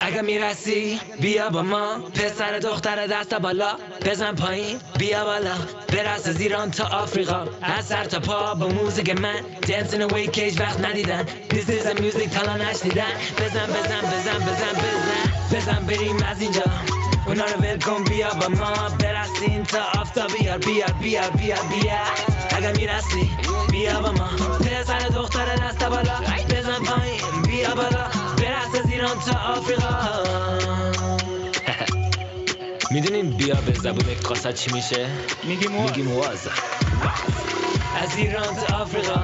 اگه میرسی بیا با ما، پسر دختر دست بالا بزن پایین بیا بالا، برس از ایران تا آفریقا، از سر تا پا با موزیک من، دنسین اوی که هیچ وقت ندیدن، This is a music تالا نشنیدن، بزن بزن بزن بزن بزن بزن بریم از اینجا، اونا رو ول کن بیا با ما، برسین تا آفتا بیار بیار بیار بیار بیار، اگه میرسی بیا با ما، پسر دختر دست بالا بزن پایین بیا بالا، برس از ایران تا آفریقا. میدونیم بیا به زبون کاسا چی میشه؟ میگیم وازا. از ایران تا آفریقا،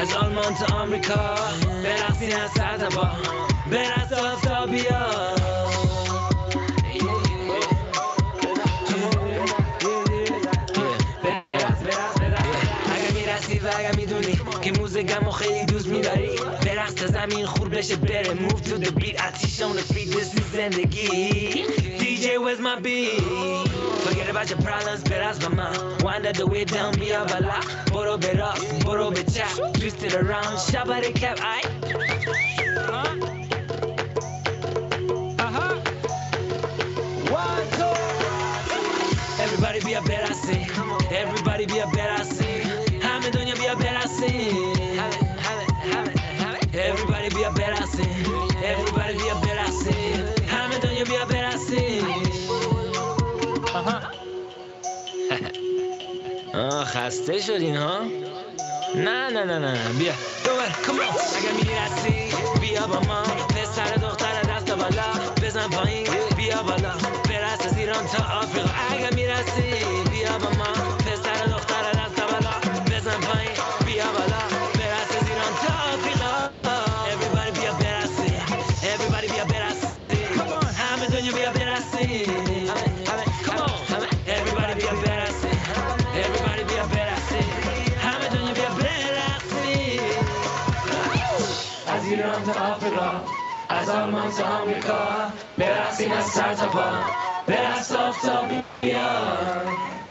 از آلمان تا آمریکا، برسین از سردبا، برس آفتا بیا. اگه میدونی که موزیکمو خیلی دوست میداری، برقص تا زمین خور بشه بره، move to the beat آتیش on the beat، this is زندگی DJ with my beat، forget about your problems برقص با من، wind the way down بیا بالا، برو به راست برو به چپ، twist it around شبر کپ آی آها 1 2 everybody بیا برقصی، everybody بیا برقصی، همه دنیا بیا برقصیم، everybody بیا برقصیم، everybody بیا برقصیم، همه دنیا بیا برقصیم. خسته شدین ها؟ نه نه نه نه بیا دوباره come on. اگه میرسی بیا با ما، پسر دختر دست بالا بزن پایین بیا بالا، برقص از ایران تا آفریقا، اگه میرسی بیا با ما، پسر دختر دست بالا بزن پایین بیا بالا، برقص از ایران تا آفریقا، everybody بیا برقصی، everybody بیا برقصی، همه دنیا بیا برقصی، everybody بیا برقصی، everybody بیا برقصی، همه دنیا بیا برقصی. از ایران تا آفریقا، از آلمان تا آمریکا، برقصیم از سر تا پا، برقص آفتابی بیا.